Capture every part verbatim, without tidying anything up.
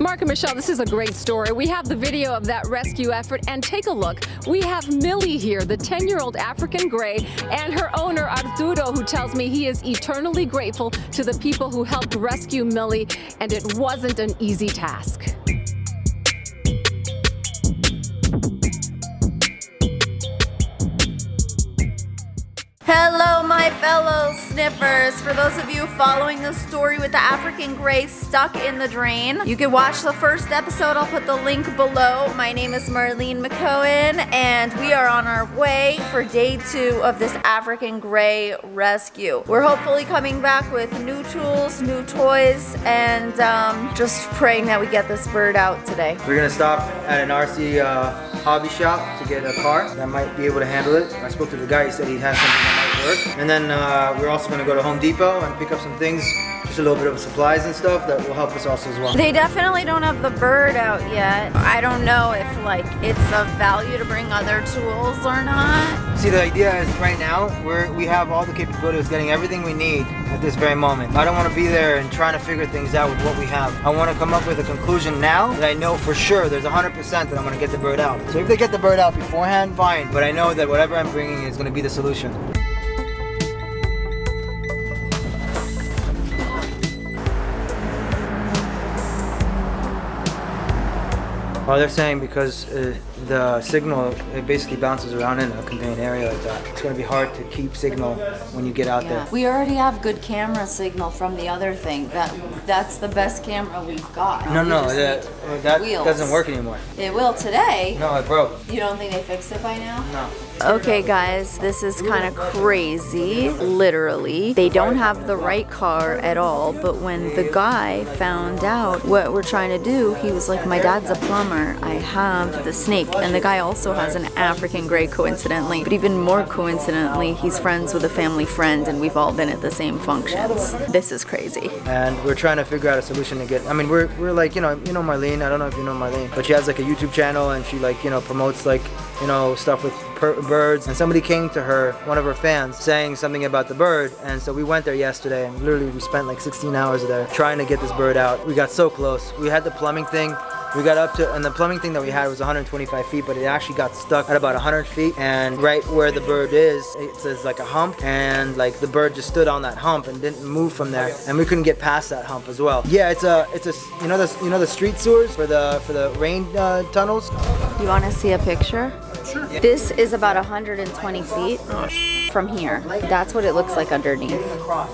Mark and Michelle, this is a great story. We have the video of that rescue effort, and take a look. We have Millie here, the ten-year-old African Grey, and her owner, Arturo, who tells me he is eternally grateful to the people who helped rescue Millie, and it wasn't an easy task. Hello, my fellow sniffers. For those of you following the story with the African Grey stuck in the drain, you can watch the first episode. I'll put the link below. My name is Marlene McCohen, and we are on our way for day two of this African Grey rescue. We're hopefully coming back with new tools, new toys, and um, just praying that we get this bird out today. We're gonna stop at an R C uh, hobby shop to get a car that might be able to handle it. I spoke to the guy, he said he has something. And then uh, we're also going to go to Home Depot and pick up some things, just a little bit of supplies and stuff that will help us also as well. They definitely don't have the bird out yet. I don't know if like it's of value to bring other tools or not. See, the idea is right now we're, we have all the capabilities of getting everything we need at this very moment. I don't want to be there and trying to figure things out with what we have. I want to come up with a conclusion now that I know for sure there's one hundred percent that I'm going to get the bird out. So if they get the bird out beforehand, fine. But I know that whatever I'm bringing is going to be the solution. Oh, they're saying because uh, the signal, it basically bounces around in a contained area like that. It's going to be hard to keep signal when you get out yeah. there. We already have good camera signal from the other thing. That That's the best camera we've got. No, we no, that, that doesn't work anymore. It will today. No, it broke. You don't think they fixed it by now? No. Okay guys, this is kind of crazy, literally. They don't have the right car at all, but when the guy found out what we're trying to do, he was like, my dad's a plumber, I have the snake. And the guy also has an African Grey coincidentally, but even more coincidentally, he's friends with a family friend and we've all been at the same functions. This is crazy. And we're trying to figure out a solution to get, I mean, we're, we're like, you know, you know Marlene, I don't know if you know Marlene, but she has like a YouTube channel and she like, you know, promotes like, you know, stuff with per birds. And somebody came to her, one of her fans, saying something about the bird. And so we went there yesterday and literally we spent like sixteen hours there trying to get this bird out. We got so close. We had the plumbing thing. We got up to, and the plumbing thing that we had was one hundred twenty-five feet, but it actually got stuck at about one hundred feet. And right where the bird is, it's, it's like a hump, and like the bird just stood on that hump and didn't move from there. And we couldn't get past that hump as well. Yeah, it's a, it's a, you know, the, you know, the street sewers for the for the rain uh, tunnels. You want to see a picture? Sure. This is about one hundred twenty feet. Oh. From here. That's what it looks like underneath.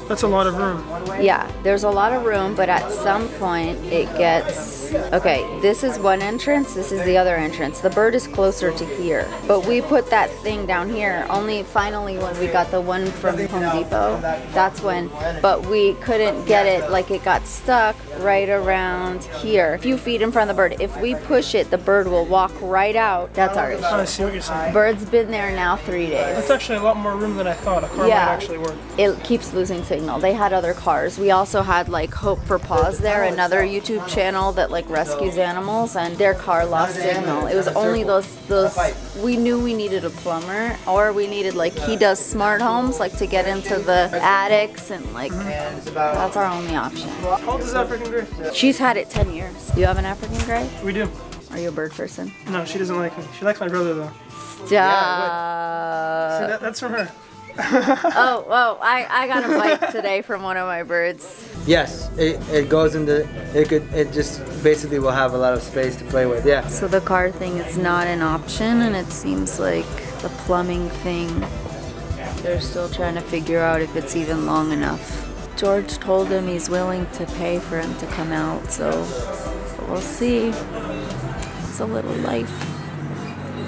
That's a lot of room. Yeah, there's a lot of room, but at some point it gets... Okay, this is one entrance, this is the other entrance. The bird is closer to here, but we put that thing down here only finally when we got the one from Home Depot. That's when, but we couldn't get it, like it got stuck right around here. A few feet in front of the bird. If we push it, the bird will walk right out. That's our issue. Bird's been there now three days. That's actually a lot more room than I thought. A car yeah. might actually work. It keeps losing signal. They had other cars. We also had like Hope for Paws there, another YouTube channel that like rescues animals, and their car lost signal. It was only those those we knew we needed a plumber, or we needed like he does smart homes, like to get into the attics and like mm-hmm. that's our only option. How old is African Grey? She's had it ten years. Do you have an African Grey? We do. Are you a bird person? No, she doesn't like me. She likes my brother though. Stop. Yeah, see, that, that's from her. oh, well, I, I got a bite today from one of my birds. Yes, it, it goes into, it could, it just basically will have a lot of space to play with, yeah. So the car thing is not an option, and it seems like the plumbing thing, they're still trying to figure out if it's even long enough. George told him he's willing to pay for him to come out, so we'll see. It's a little life.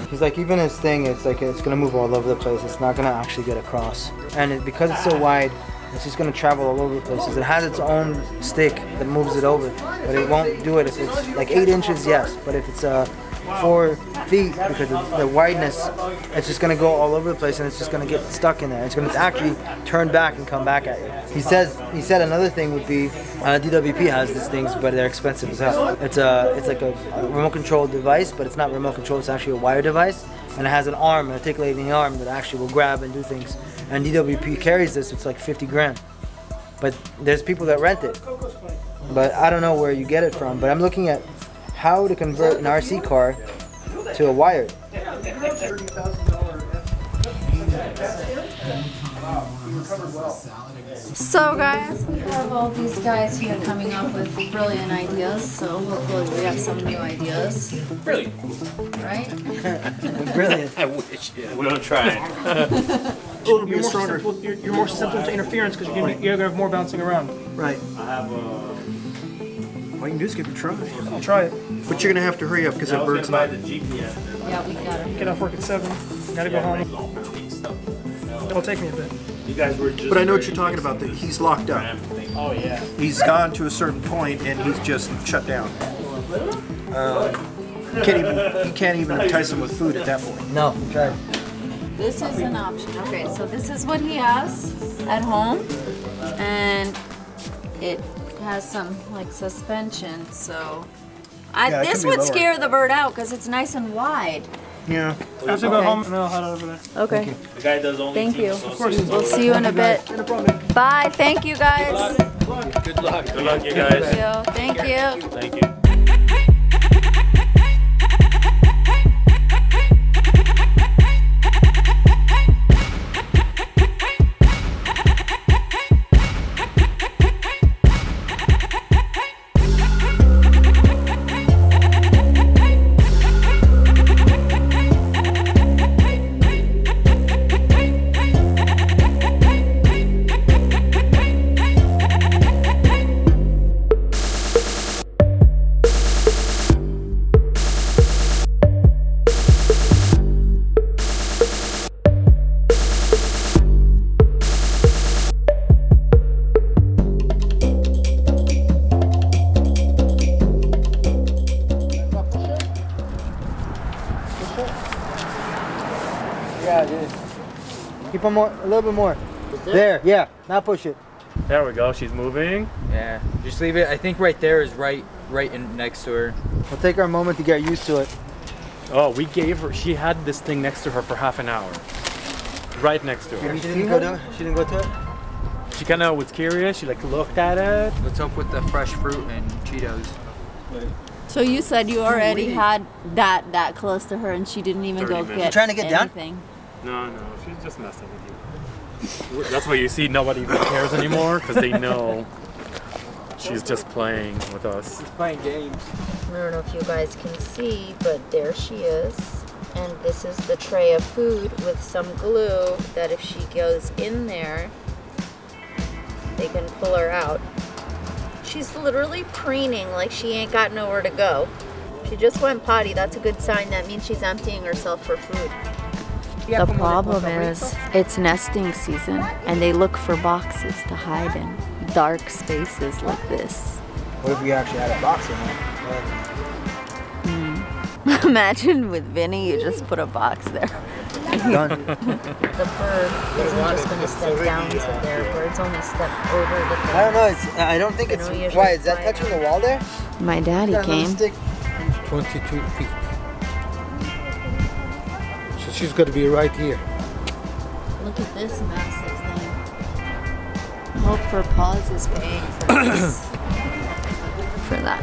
He's like, even his thing, it's like it's gonna move all over the place. It's not gonna actually get across. And it, because it's so wide, it's just gonna travel all over the places. It has its own stick that moves it over, but it won't do it if it's like eight inches, yes. But if it's uh, four feet, because of the wideness, it's just gonna go all over the place and it's just gonna get stuck in there. It's gonna actually turn back and come back at you. He says, he said another thing would be, uh, D W P has these things, but they're expensive as hell. It's a, it's like a, a remote control device, but it's not remote control, it's actually a wire device. And it has an arm, an articulating arm that actually will grab and do things. And D W P carries this, it's like fifty grand. But there's people that rent it. but I don't know where you get it from. But I'm looking at how to convert an R C car to a wired. So guys, we have all these guys here coming up with brilliant ideas, so hopefully we have some new ideas. Brilliant. Right? Brilliant. I wish, yeah. We're going to try it. It'll be you're, more simple, you're, you're more simple to interference because you're, you're going to have more bouncing around. Right. I have a... All you can do is give it a try. I'll try it. But you're going to have to hurry up because that bird's not... Yeah, we got it. Get off work at seven. Got to go home. It'll take me a bit. You guys were just but I know what you're talking about, that he's locked up. Oh, yeah. He's gone to a certain point and he's just shut down. Uh, can't even, he can't even entice him with food at that point. No. Try it. This is an option. Okay, so this is what he has at home, and it has some like suspension. So I, yeah, this would lower. Scare the bird out because it's nice and wide. Yeah. I have to go okay. home and I'll head over there. Okay. Thank you. The guy does only thank you. Of course. We'll see you in a bit. Bye. Thank you guys. Good luck. Good luck. Good luck, you guys. Thank you. Thank you. Thank you. More, a little bit more. There, yeah. Now push it. There we go. She's moving. Yeah. Just leave it. I think right there is right, right in next to her. We'll take our moment to get used to it. Oh, we gave her. She had this thing next to her for half an hour. Right next to her. She didn't go to. She didn't go to it. She kind of was curious. She like looked at it. What's up with the fresh fruit and Cheetos? So you said you already had that that close to her, and she didn't even go minutes. Get. You trying to get anything. Down? No, no, she's just messing with you. That's why you see nobody even cares anymore, because they know she's just playing with us. She's playing games. I don't know if you guys can see, but there she is. And this is the tray of food with some glue that if she goes in there, they can pull her out. She's literally preening like she ain't got nowhere to go. She just went potty. That's a good sign. That means she's emptying herself for food. The problem is, it's nesting season, and they look for boxes to hide in, dark spaces like this. What if we actually had a box in there? Mm. Imagine with Vinny, you just put a box there. Done. The bird isn't just going to step down to there. Birds only step over the fence. I don't know. It's, I don't think it's... Why, is that touching the wall there? My daddy came. twenty-two feet. She's got to be right here. Look at this massive thing. Hope for Paws is paying for this. For that.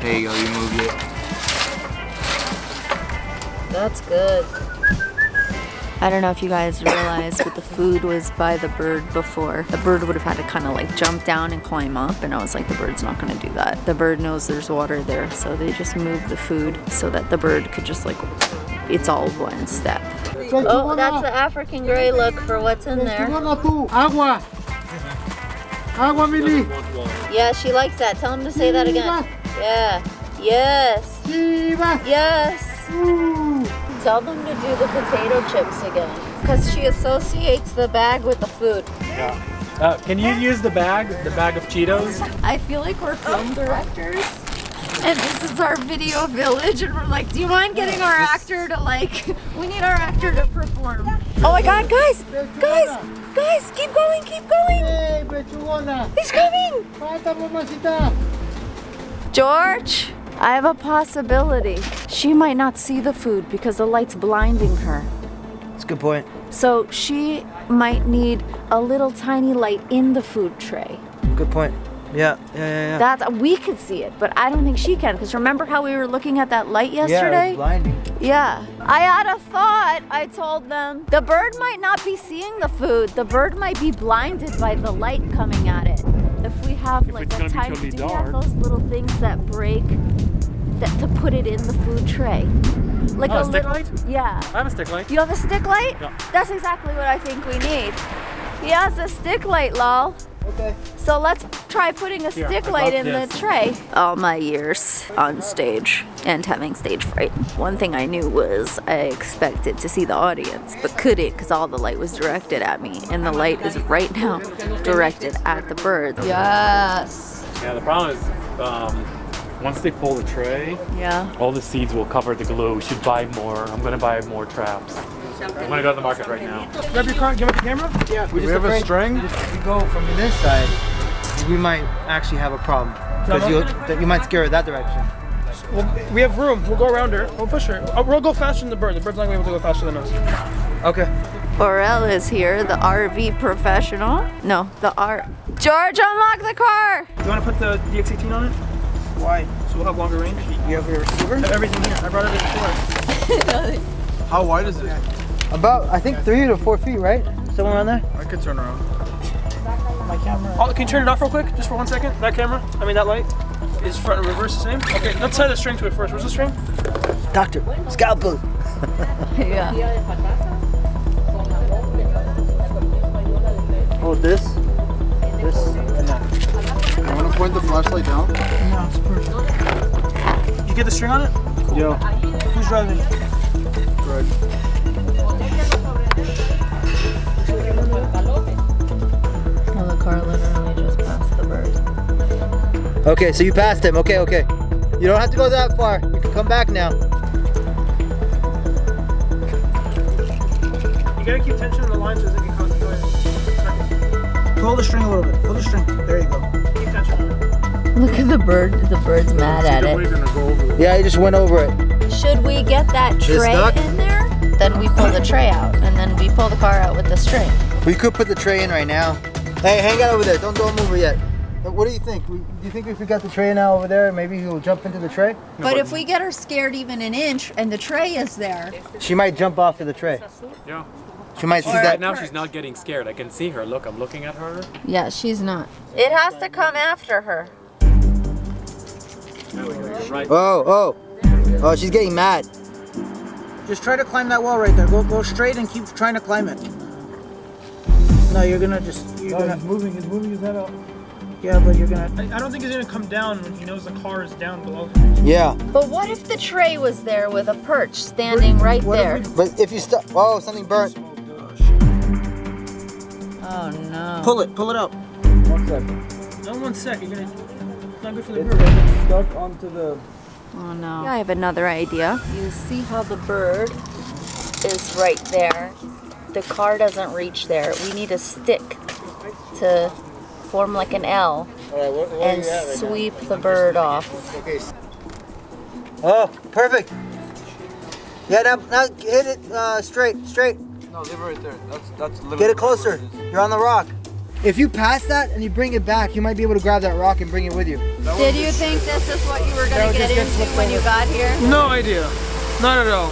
There you go, you moved it. That's good. I don't know if you guys realize, but the food was by the bird before. The bird would have had to kind of like jump down and climb up, and I was like, the bird's not gonna do that. The bird knows there's water there, so they just moved the food so that the bird could just like, it's all one step. Oh, that's the African Grey look for what's in there. Agua. Agua, Millie. Yeah, she likes that. Tell him to say that again. Yeah. Yes. Yes. Tell them to do the potato chips again, because she associates the bag with the food. Yeah. Uh, can you use the bag, the bag of Cheetos? I feel like we're film directors, and this is our video village, and we're like, do you mind getting our actor to like, we need our actor to perform. Oh my God, guys, guys, guys, keep going, keep going. He's coming. George. I have a possibility. She might not see the food because the light's blinding her. That's a good point. So she might need a little tiny light in the food tray. good point. Yeah, yeah, yeah, yeah. That's, we could see it, but I don't think she can, because remember how we were looking at that light yesterday? Yeah, it was blinding. Yeah. I had a thought, I told them. The bird might not be seeing the food. The bird might be blinded by the light coming at it. If we have, if like, a tiny, do you have those little things that break, that to put it in the food tray? Like oh, a, a stick little, light? Yeah. I have a stick light. You have a stick light? Yeah. That's exactly what I think we need. He has a stick light, lol. Okay. So let's try putting a Here, stick light in this. the tray. All my years on stage and having stage fright, one thing I knew was I expected to see the audience, but couldn't because all the light was directed at me, and the light is right now directed at the bird. Yes. Yeah, the problem is um, once they pull the tray, yeah, all the seeds will cover the glue. We should buy more. I'm gonna buy more traps. Something. I'm gonna go to the market right now. Grab your car, give up the camera? Yeah. We, we have a string. If you go from this side, we might actually have a problem. Because you, you might scare her that direction. Well, we have room. We'll go around her. We'll push her. We'll go faster than the bird. The bird's not gonna be able to go faster than us. Okay. Orel is here, the R V professional. No, the R... George, unlock the car! You wanna put the D X eighteen on it? Why? So we'll have longer range. You have your receiver? I have everything here. I brought everything for us. How wide is it? About, I think, three to four feet, right? Somewhere around there? I could turn around. My camera. Oh, can you turn it off real quick? Just for one second? That camera? I mean, that light? Is front and reverse the same? Okay, let's tie the string to it first. Where's the string? Doctor, scalpel. Yeah. Oh, this? This? No. You want to point the flashlight down? No, it's perfect. You get the string on it? Yeah. Who's driving? Greg. Well, the car literally just passed the bird. Okay, so you passed him. Okay, okay. You don't have to go that far. You can come back now. You gotta keep tension on the line so it can cause noise. Pull the string a little bit. Pull the string. There you go. Keep tension. Look at the bird. The bird's mad at it. Yeah, he just went over it. Should we get that tray in there? Then we pull the tray out, and then we pull the car out with the string. We could put the tray in right now. Hey, hang out over there. Don't don't move it yet. But what do you think? Do you think if we got the tray now over there, maybe he'll jump into the tray? But no, if we get her scared even an inch, and the tray is there, she might jump off of the tray. Yeah. She might see that. Right now she's not getting scared. I can see her. Look, I'm looking at her. Yeah, she's not. It has to come after her. There we go. Right. Oh, oh. Oh, she's getting mad. Just try to climb that wall right there. Go go straight and keep trying to climb it. No, you're gonna just. You're oh, gonna, he's moving. He's moving his head up. Yeah, but you're gonna. I, I don't think he's gonna come down when he knows the car is down below him. Yeah. But what if the tray was there with a perch standing right there? If we, but if you stop. Oh, something burnt. Oh no. Pull it. Pull it up. One second. No, one second. You're gonna. It's not good for the bird. It's getting stuck onto the. Oh no. Yeah, I have another idea. You see how the bird is right there. The car doesn't reach there. We need a stick to form like an L and sweep the bird off. Oh, perfect. Yeah, now, now hit it uh, straight, straight. No, leave it right there. That's, that's literally. Get it closer. You're on the rock. If you pass that and you bring it back, you might be able to grab that rock and bring it with you. Did you think this is what you were going to get into when you got here? No idea. Not at all.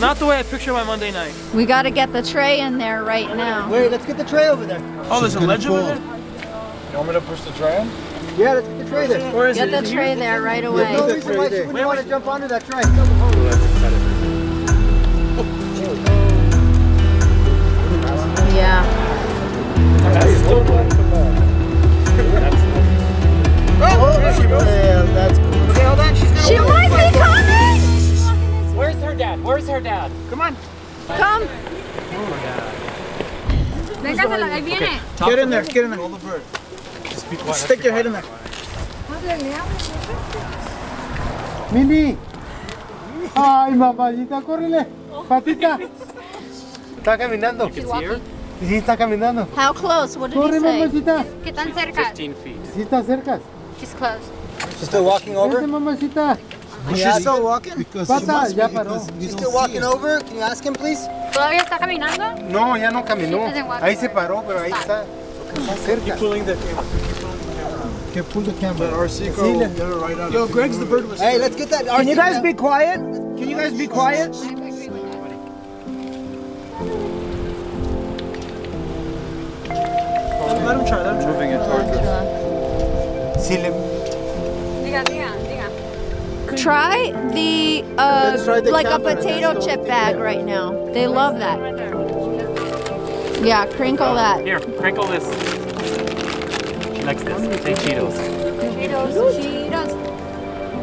Not the way I picture my Monday night. We got to get the tray in there right now. Wait, let's get the tray over there. Oh, there's a ledge over there? You want me to push the tray in? Yeah, let's get the tray there. Or is get it? the tray there right away. There's no reason why she wouldn't want to jump onto that tray. Yeah. That's still black. Oh, that's cool. Okay, hold on. She's gonna she might be coming! Where's her dad? Where's her dad? Come on. Come. Oh my God. Okay. Get in there. Get in there. Hold the bird. Just be quiet. Stick your head in there. Mimi. Ay, mamacita, correle. Patita. Está caminando. You can see her? How close? What did he say? fifteen feet. She's close. She's still walking over? She's still walking? Because she's still walking over? Can you ask him, please? ¿Todavía está caminando? No, ya no caminó. Ahí se paró, pero ahí está. Keep pulling the camera. Okay, pull the camera. But Arsico, the... right out. Yo, Greg's the bird was. Hey, let's get that. Arsico. Can you guys be quiet? Can you guys be quiet? Let him try. Let him try. Moving it towards us. Silim. Diga, diga, diga. Try the uh, try the like a potato chip bag right now. They love that. Yeah, crinkle that. Here, crinkle this. She likes this. Take Cheetos. Cheetos, Cheetos.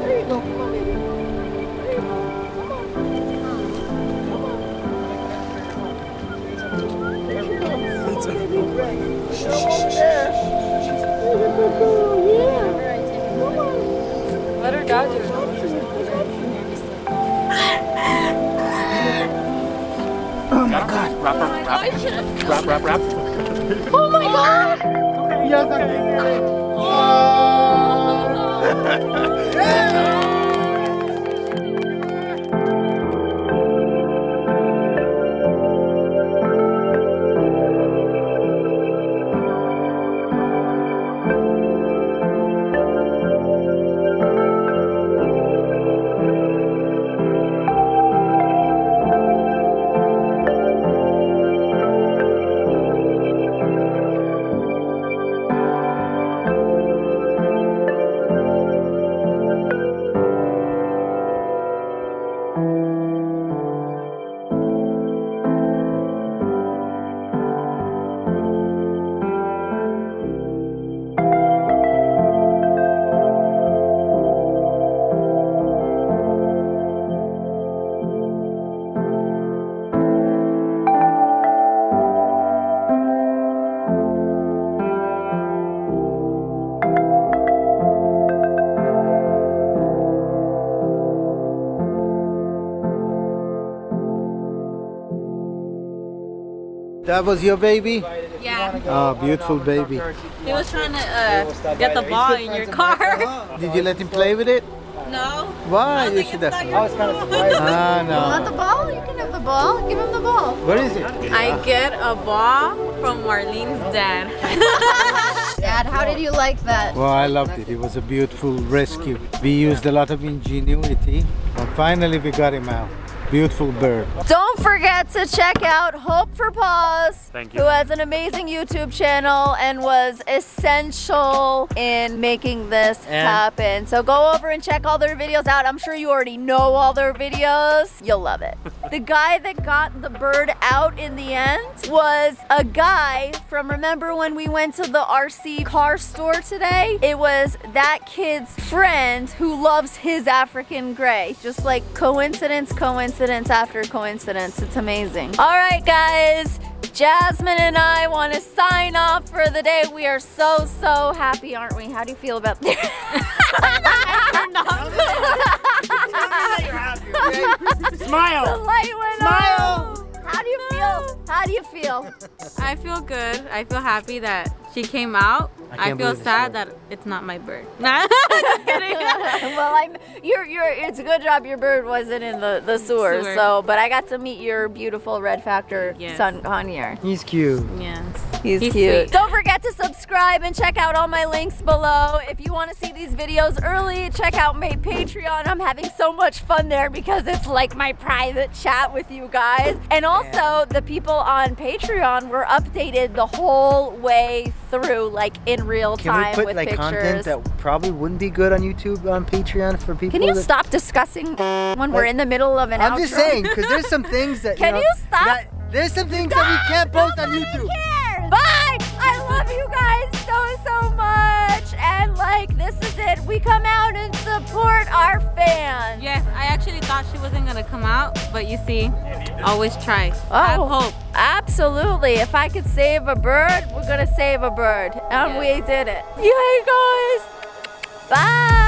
There you go. Come on, baby. There you go. Come on. Come on. Let her dodge it. Oh my God. Wrap her. Wrap, wrap, wrap. Oh my God! Yes, I'm getting it. Oh! Yeah! That was your baby? Yeah. Oh, beautiful baby. He was trying to uh, get the ball in your car. Did you let him play with it? No. Why? You should have. Ah, no. You want the ball? You can have the ball. Give him the ball. What is it? I get a ball from Marlene's dad. Dad, how did you like that? Well, I loved it. It was a beautiful rescue. We used a lot of ingenuity, and finally we got him out. Beautiful bird. Don't forget to check out Hope for Paws. Thank you. Who has an amazing YouTube channel and was essential in making this and happen. So go over and check all their videos out. I'm sure you already know all their videos. You'll love it. The guy that got the bird out in the end was a guy from, remember when we went to the R C car store today? It was that kid's friend who loves his African Grey. Just like coincidence, coincidence. Coincidence after coincidence. It's amazing. All right, guys, Jasmine and I want to sign off for the day. We are so, so happy, aren't we? How do you feel about this? I'm not. Tell me that you're happy, okay? Smile. The light went Smile. Out. How do you feel? How do you feel? I feel good. I feel happy that she came out. I, I feel sad that it's not my bird. Nah, just kidding. Well, I'm, you're, you're, it's a good job your bird wasn't in the, the sewer, sewer. So, but I got to meet your beautiful Red Factor yes. son, Conyer. He's cute. Yes. He's, He's cute. Sweet. Don't forget to subscribe and check out all my links below. If you want to see these videos early, check out my Patreon. I'm having so much fun there because it's like my private chat with you guys. And also, the people on Patreon were updated the whole way through, like in real time with pictures. Can we put like content that probably wouldn't be good on YouTube, on Patreon for people? Can you stop discussing when we're in the middle of an outro? I'm just saying, because there's some things that, you know, can you stop? There's some things that we can't post on YouTube. Bye! I love you guys so, so much. And like, this is it. We come out and support our fans. Yes, I actually thought she wasn't gonna come out, but you see, always try. Oh, I have hope. Absolutely. If I could save a bird, we're gonna save a bird. And yes. We did it. Yay, guys. Bye.